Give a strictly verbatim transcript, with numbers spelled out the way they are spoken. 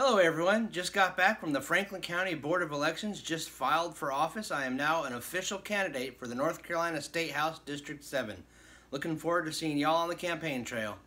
Hello everyone, just got back from the Franklin County Board of Elections, just filed for office. I am now an official candidate for the North Carolina State House District seven. Looking forward to seeing y'all on the campaign trail.